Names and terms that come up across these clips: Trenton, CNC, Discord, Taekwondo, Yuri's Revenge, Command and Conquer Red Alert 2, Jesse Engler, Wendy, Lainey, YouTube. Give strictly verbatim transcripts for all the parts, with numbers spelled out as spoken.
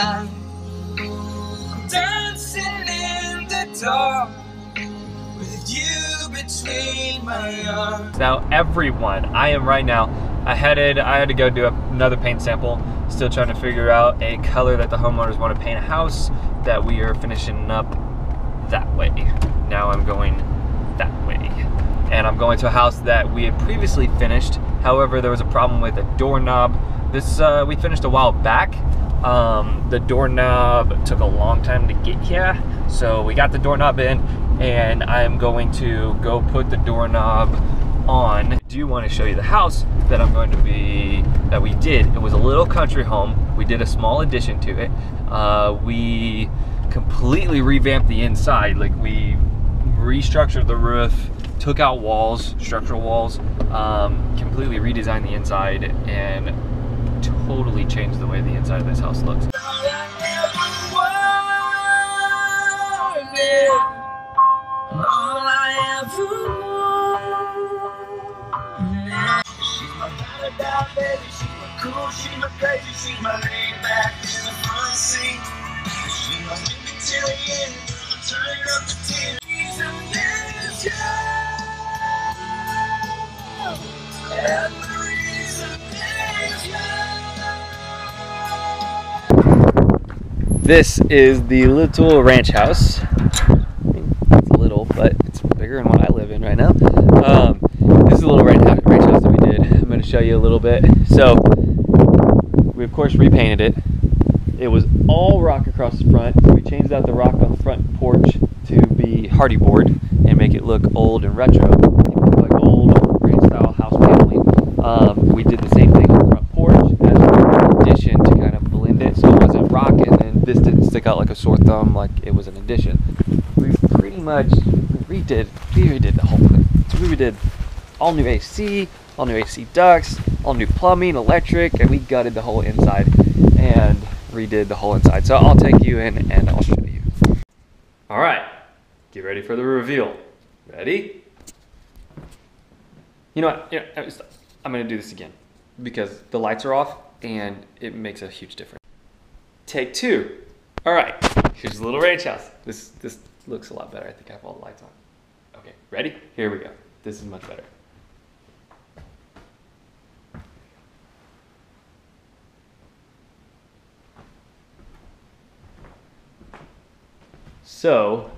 neon, dancing in the dark with you between my arms. Now everyone, I am right now, I headed, I had to go do another paint sample. Still trying to figure out a color that the homeowners want to paint a house that we are finishing up that way. Now I'm going that way. And I'm going to a house that we had previously finished. However, there was a problem with a doorknob. This, uh, we finished a while back. Um, the doorknob took a long time to get here. So we got the doorknob in and I'm going to go put the doorknob on. I do want to show you the house that I'm going to be, that we did. It was a little country home. We did a small addition to it. Uh, we completely revamped the inside. Like we restructured the roof, took out walls, structural walls, um, completely redesigned the inside and totally changed the way the inside of this house looks. This is the little ranch house. I mean, it's little, but it's bigger than what I live in right now. Um, this is a little ranch house, ranch house that we did. I'm going to show you a little bit. So, we of course repainted it. It was all rock across the front. We changed out the rock on the front porch to be hardy board and make it look old and retro, like old ranch style house paneling. Um, we did the same thing on the front porch as an addition to kind of blend it, so it wasn't rock and then this didn't stick out like a sore thumb, like it was an addition. We pretty much redid, we redid the whole thing. So we redid all new A C, all new A C ducts, all new plumbing, electric, and we gutted the whole inside and redid the whole inside. So I'll take you in and I'll show you. All right, get ready for the reveal. Ready? You know what, you know, I'm gonna do this again because the lights are off and it makes a huge difference. Take two. All right, here's the little ranch house. This, this looks a lot better. I think I have all the lights on. Okay, ready? Here we go. This is much better. So,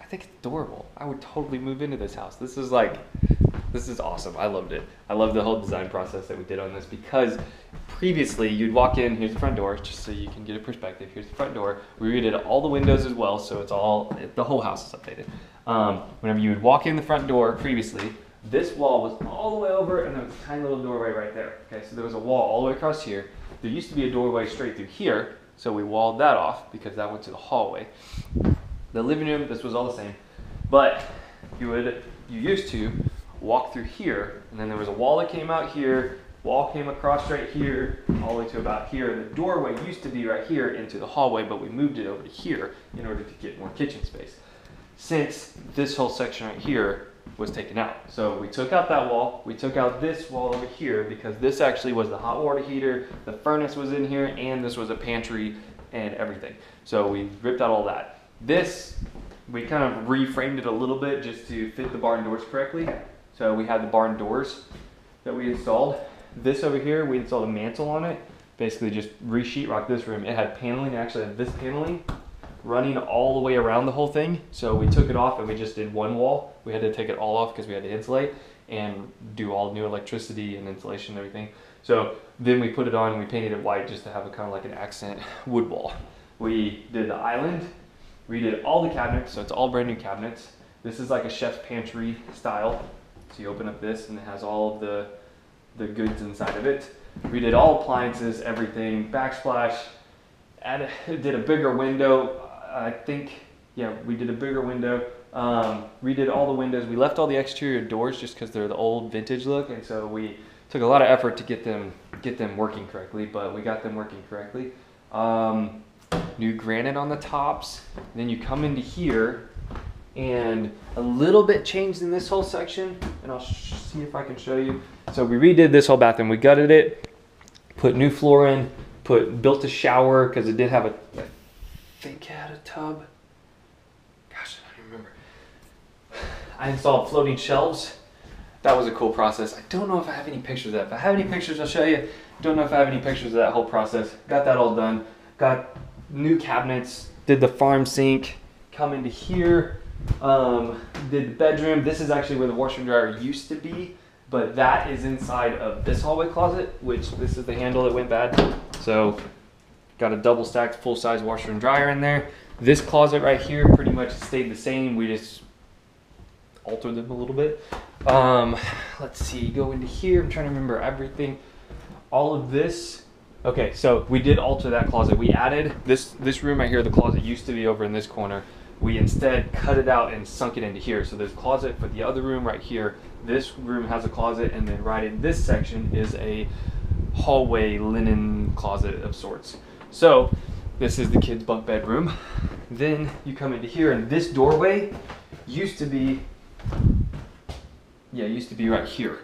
I think it's adorable. I would totally move into this house. This is like, this is awesome. I loved it. I love the whole design process that we did on this because previously you'd walk in, here's the front door, just so you can get a perspective. Here's the front door. We redid all the windows as well, so it's all, the whole house is updated. Um, whenever you would walk in the front door previously, this wall was all the way over and there was a tiny little doorway right there. Okay, so there was a wall all the way across here. There used to be a doorway straight through here. So we walled that off because that went to the hallway. The living room, this was all the same, but you would, you used to walk through here and then there was a wall that came out here, wall came across right here, all the way to about here. And the doorway used to be right here into the hallway, but we moved it over to here in order to get more kitchen space. Since this whole section right here was taken out. So we took out that wall, we took out this wall over here because this actually was the hot water heater, the furnace was in here, and this was a pantry and everything. So we ripped out all that. This, we kind of reframed it a little bit just to fit the barn doors correctly. So we had the barn doors that we installed. This over here, we installed a mantle on it, basically just re-sheetrock this room. It had paneling, actually had this paneling running all the way around the whole thing. So we took it off and we just did one wall. We had to take it all off because we had to insulate and do all new electricity and insulation and everything. So then we put it on and we painted it white just to have a kind of like an accent wood wall. We did the island, redid all the cabinets. So it's all brand new cabinets. This is like a chef's pantry style. So you open up this and it has all of the, the goods inside of it. Redid all appliances, everything, backsplash, added, did a bigger window. I think, yeah, we did a bigger window, um, redid all the windows. We left all the exterior doors just because they're the old vintage look. And so we took a lot of effort to get them, get them working correctly, but we got them working correctly. Um, new granite on the tops. And then you come into here and a little bit changed in this whole section. And I'll see if I can show you. So we redid this whole bathroom. We gutted it, put new floor in, put built a shower because it did have a, I think it had a tub. Gosh, I don't even remember. I installed floating shelves. That was a cool process. I don't know if I have any pictures of that. If I have any pictures, I'll show you. Don't know if I have any pictures of that whole process. Got that all done. Got new cabinets. Did the farm sink. Come into here. Um, did the bedroom. This is actually where the washer and dryer used to be, but that is inside of this hallway closet, which this is the handle that went bad. So got a double stacked full size washer and dryer in there. This closet right here pretty much stayed the same. We just altered them a little bit. Um, let's see, go into here. I'm trying to remember everything. All of this. Okay, so we did alter that closet. We added this, this room right here. The closet used to be over in this corner. We instead cut it out and sunk it into here. So there's a closet for the other room right here. This room has a closet, and then right in this section is a hallway linen closet of sorts. So this is the kids' bunk bedroom. Then you come into here, and this doorway used to be, yeah, used to be right here,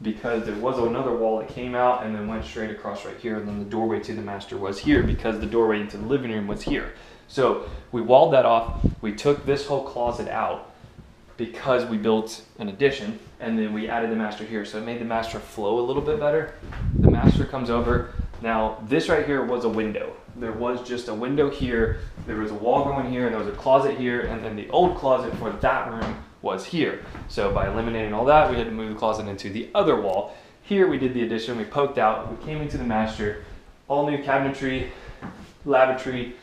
because there was another wall that came out and then went straight across right here, and then the doorway to the master was here because the doorway into the living room was here. So we walled that off. We took this whole closet out because we built an addition, and then we added the master here. So it made the master flow a little bit better. The master comes over. Now this right here was a window. There was just a window here. There was a wall going here, and there was a closet here. And then the old closet for that room was here. So by eliminating all that, we had to move the closet into the other wall. Here we did the addition. We poked out, we came into the master, all new cabinetry, lavatory,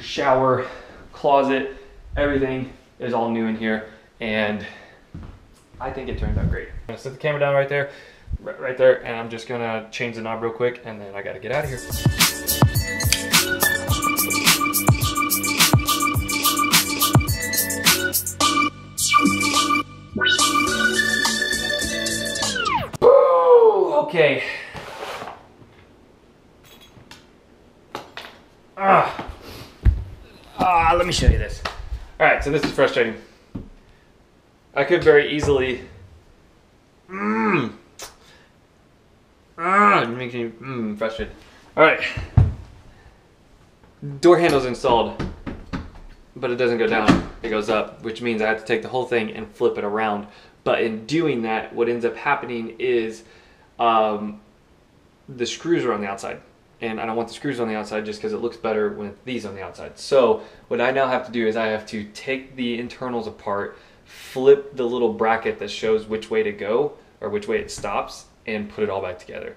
shower, closet, everything is all new in here, and I think it turned out great. I'm gonna set the camera down right there, right there, and I'm just gonna change the knob real quick, and then I gotta get out of here. Okay. Ah. Ah, let me show you this. All right, so this is frustrating. I could very easily. Mmm. Ah, it makes me mm, frustrated. All right. Door handle's installed, but it doesn't go down. It goes up, which means I have to take the whole thing and flip it around. But in doing that, what ends up happening is, Um, the screws are on the outside, and I don't want the screws on the outside just because it looks better with these on the outside. So what I now have to do is I have to take the internals apart, flip the little bracket that shows which way to go or which way it stops, and put it all back together.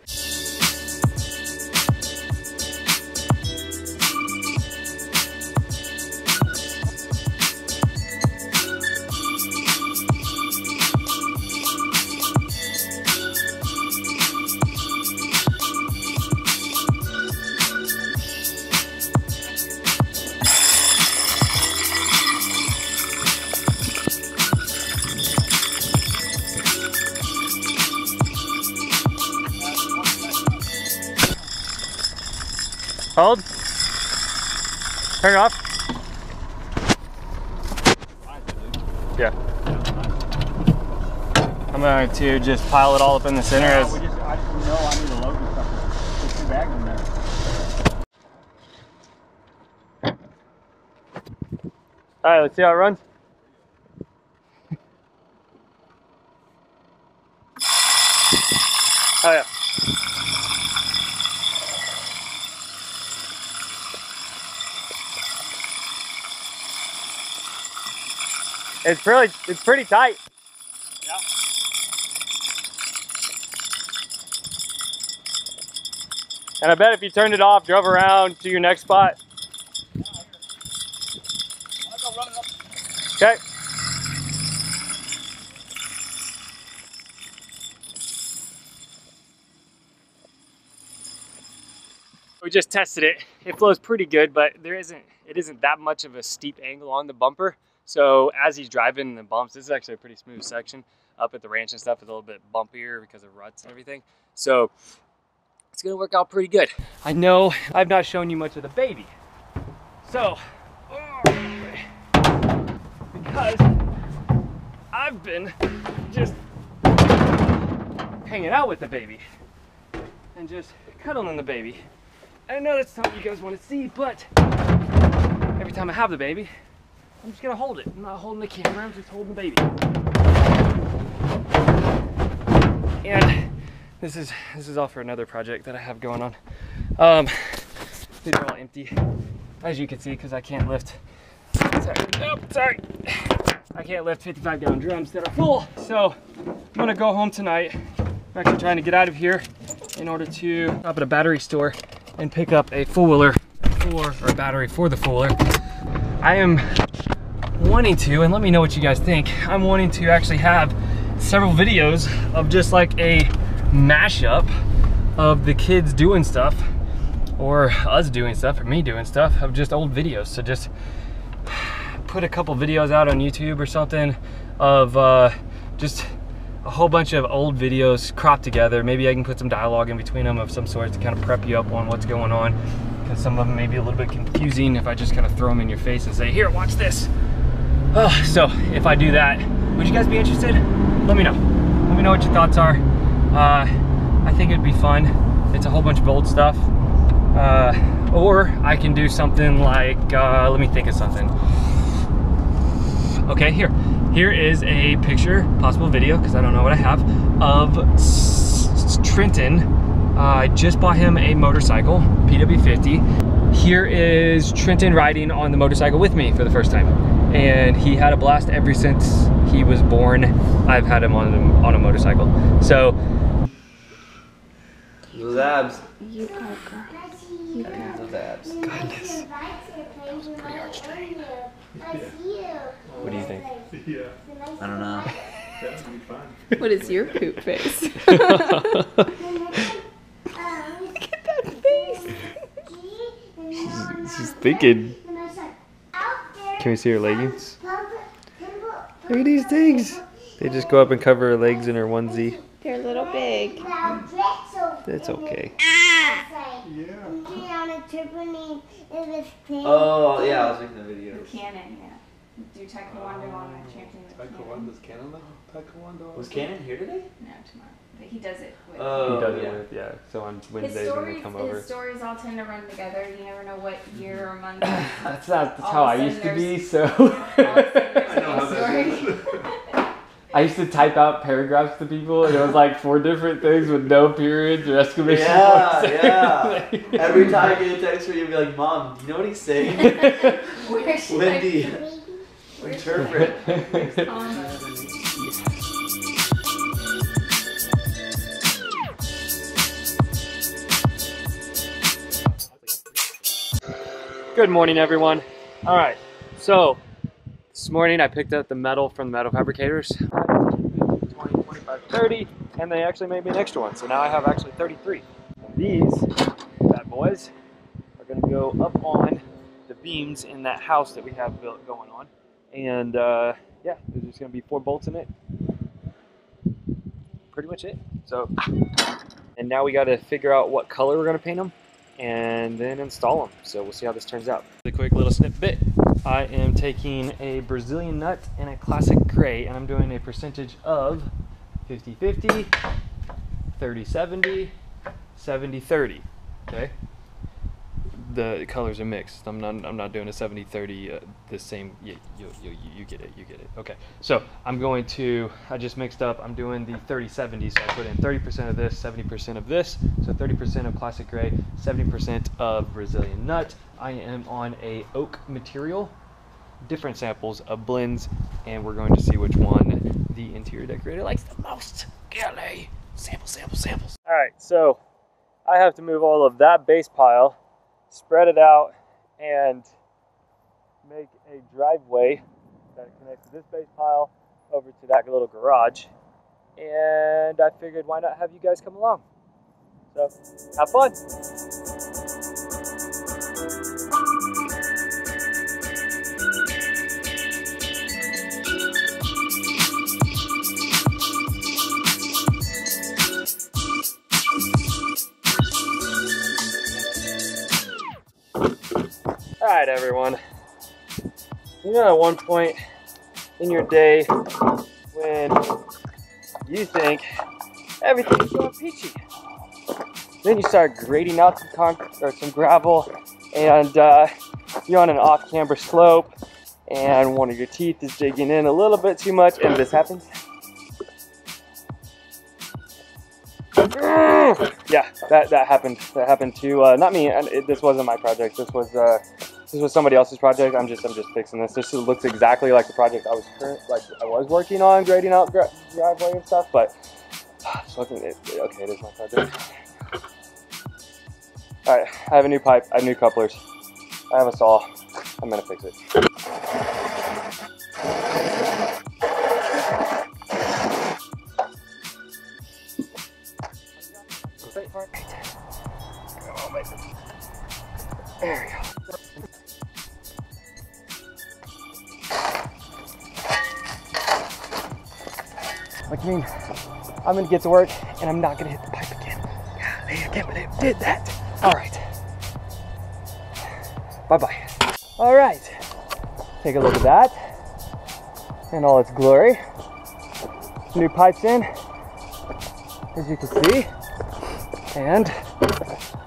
Hold. Turn it off. Yeah. I'm going to just pile it all up in the center. Yeah, as we just, I just know I need a load of stuff. Put two bags in there. All right, let's see how it runs. Oh yeah. It's pretty, it's pretty tight. Yeah. And I bet if you turned it off, drove around to your next spot. Yeah, I'll go run it up. Okay. We just tested it. It flows pretty good, but there isn't, it isn't that much of a steep angle on the bumper. So as he's driving in the bumps, this is actually a pretty smooth section. Up at the ranch and stuff, it's a little bit bumpier because of ruts and everything. So it's gonna work out pretty good. I know I've not shown you much of the baby. So, oh, because I've been just hanging out with the baby. and just cuddle on the baby. I know that's something you guys want to see, but every time I have the baby, I'm just gonna hold it. I'm not holding the camera, I'm just holding the baby. And this is this is all for another project that I have going on. Um, these are all empty, as you can see, because I can't lift. Sorry, oh, sorry. I can't lift fifty-five gallon drums that are full. So I'm gonna go home tonight. I'm actually trying to get out of here in order to stop at a battery store and pick up a four-wheeler for, or a battery for the four-wheeler. I am wanting to, and let me know what you guys think, I'm wanting to actually have several videos of just like a mashup of the kids doing stuff, or us doing stuff, or me doing stuff, of just old videos. So just put a couple videos out on YouTube or something of uh, just a whole bunch of old videos cropped together. Maybe I can put some dialogue in between them of some sort to kind of prep you up on what's going on, because some of them may be a little bit confusing if I just kind of throw them in your face and say, here, watch this. Oh, so if I do that, would you guys be interested? Let me know. Let me know what your thoughts are. Uh, I think it'd be fun. It's a whole bunch of old stuff. Uh, or I can do something like, uh, let me think of something. Okay, here. Here is a picture, possible video, because I don't know what I have, of S- Trenton. Uh, I just bought him a motorcycle, P W fifty. Here is Trenton riding on the motorcycle with me for the first time. And he had a blast ever since he was born. I've had him on, the, on a motorcycle. So. Those abs. You go, girl. You go. Those abs. Goodness. That was a pretty hard strain. Yeah. What do you think? Yeah. I don't know. That would be fun. What is your poop face? Look at that face. She's, she's thinking. Can we see her leggings? Look at these things. They just go up and cover her legs in her onesie. They're a little big. That's okay. Ah. Yeah. Oh, yeah, I was making the video. Cannon, yeah. Do taekwondo on a champion with Taekwondo. Is Cannon though? Taekwondo. Was Cannon here today? No, tomorrow. But he does it with. Oh, he does yeah. it with, yeah. So on Wednesdays stories, when we come his over. His stories all tend to run together. You never know what year or month. that's not that's how I used to be, so. I know how that I used to type out paragraphs to people, and it was like four different things with no periods or exclamation yeah, points. Yeah, yeah. Every time you get a text from you, you'd be like, Mom, do you know what he's saying? Where is Wendy. Interpret. Good morning, everyone. All right, so this morning I picked up the metal from the metal fabricators, twenty, twenty-five, thirty, and they actually made me an extra one. So now I have actually thirty-three. And these bad boys are gonna go up on the beams in that house that we have built going on. And uh, yeah, there's just gonna be four bolts in it. Pretty much it. So, and now we gotta figure out what color we're gonna paint them and then install them. So we'll see how this turns out. A quick little snippet. I am taking a Brazilian nut and a classic gray, and I'm doing a percentage of fifty fifty, thirty seventy, seventy thirty, okay? The colors are mixed. I'm not. I'm not doing a seventy thirty. Uh, the same. You, you, you, you get it. You get it. Okay. So I'm going to. I just mixed up. I'm doing the thirty seventy. So I put in thirty percent of this, seventy percent of this. So thirty percent of classic gray, seventy percent of Brazilian nut. I am on a oak material. Different samples of blends, and we're going to see which one the interior decorator likes the most. Golly, sample, sample, samples. All right. So I have to move all of that base pile, spread it out, and make a driveway that connects this base pile over to that little garage. And I figured, why not have you guys come along? So, have fun. All right, everyone, you know at one point in your day when you think everything's going peachy, Then you start grading out some concrete or some gravel, and uh, you're on an off-camber slope, and one of your teeth is digging in a little bit too much, and this happens. Yeah, that, that happened. That happened to uh, not me. And it, this wasn't my project. This was uh, this was somebody else's project. I'm just I'm just fixing this. This looks exactly like the project I was current, like I was working on, grading out gra driveway and stuff. But it's looking it, okay. It is my project. All right, I have a new pipe. I have new couplers. I have a saw. I'm gonna fix it. Right. There we go. Like, I mean, I'm gonna get to work and I'm not gonna hit the pipe again. Yeah, I can't believe I did that. All right. Bye bye. All right. Take a look at that in all its glory. New pipes in, as you can see. And hold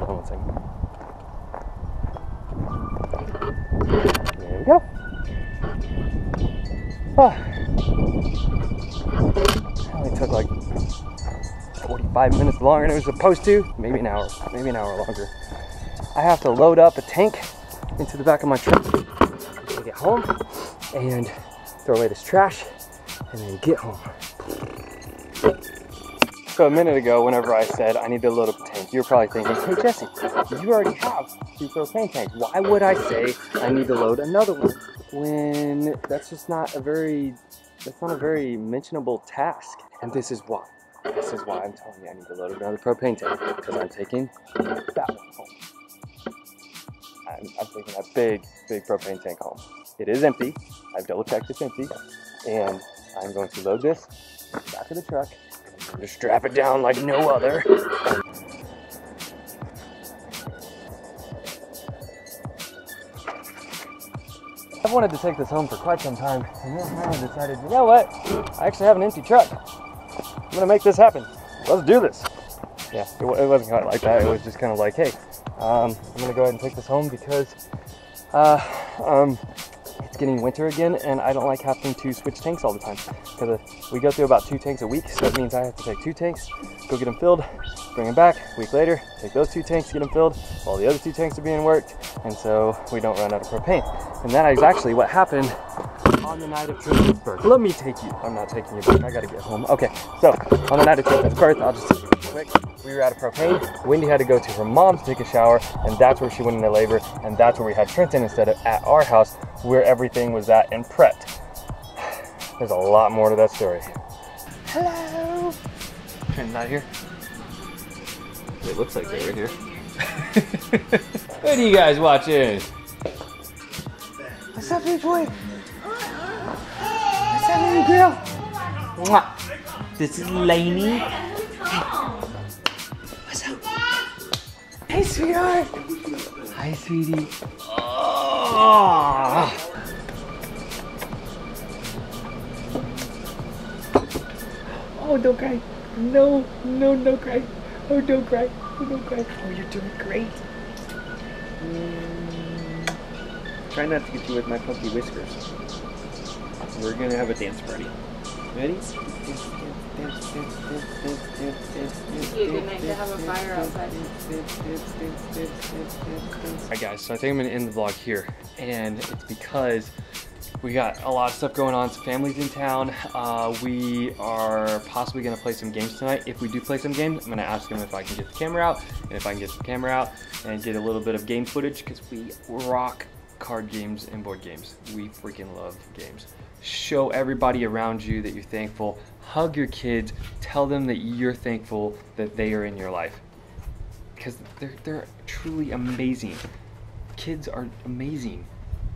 on one second. There we go. Oh. It only took like forty-five minutes longer than it was supposed to. Maybe an hour, maybe an hour longer. I have to load up a tank into the back of my truck to get home and throw away this trash and then get home. So a minute ago, whenever I said I need to load up a tank, you're probably thinking, hey Jesse, you already have two propane tanks. Why would I say I need to load another one when that's just not a very, that's not a very mentionable task? And this is why. This is why I'm telling you I need to load up another propane tank, because I'm taking that one home. I'm, I'm taking that big, big propane tank home. It is empty. I've double checked it's empty. And I'm going to load this back of the truck and just strap it down like no other. I've wanted to take this home for quite some time, and then I decided, you know what? I actually have an empty truck. I'm gonna make this happen. Let's do this. Yeah, it, it wasn't quite like that. It was just kind of like, hey, um, I'm gonna go ahead and take this home because uh, um, it's getting winter again, and I don't like having to switch tanks all the time, because we go through about two tanks a week, so it means I have to take two tanks, go get them filled, bring them back a week later, take those two tanks, get them filled while the other two tanks are being worked, and so we don't run out of propane. And that is actually what happened on the night of Trenton's birth. Let me take you. I'm not taking you back. I gotta get home. Okay, so on the night of Trenton's birth, I'll just take you real quick. We were out of propane. Wendy had to go to her mom's to take a shower, and that's where she went into labor, and that's where we had Trenton instead of at our house, where everything was at and prepped. There's a lot more to that story. Hello. Trenton's not here. It looks like they're right here. What are you guys watching? What's up, big boy? What's up, little girl? Mwah. This is Lainey. What's up? Hey, sweetheart. Hi, sweetie. Oh. Oh, don't cry. No, no, no cry. Oh, don't cry. Oh, don't cry. Oh, you're doing great. Mm. Try not to get you with my puffy whiskers. We're going to have a dance party. Ready? It's a good night to have a fire outside. Alright guys, so I think I'm going to end the vlog here. And it's because we got a lot of stuff going on. Some families in town. Uh, we are possibly going to play some games tonight. If we do play some games, I'm going to ask them if I can get the camera out. And if I can get the camera out and get a little bit of game footage, because we rock card games and board games. We freaking love games. Show everybody around you that you're thankful. Hug your kids. Tell them that you're thankful that they are in your life, because they're, they're truly amazing. Kids are amazing.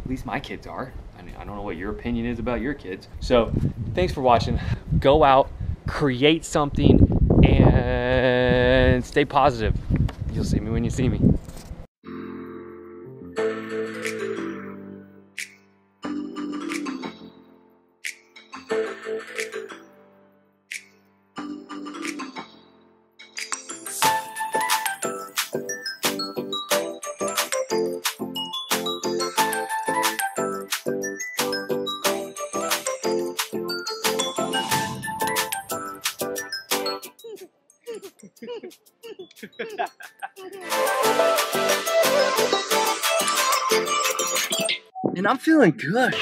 At least my kids are. I mean, I don't know what your opinion is about your kids. So thanks for watching. Go out, create something, and stay positive. You'll see me when you see me. And I'm feeling good.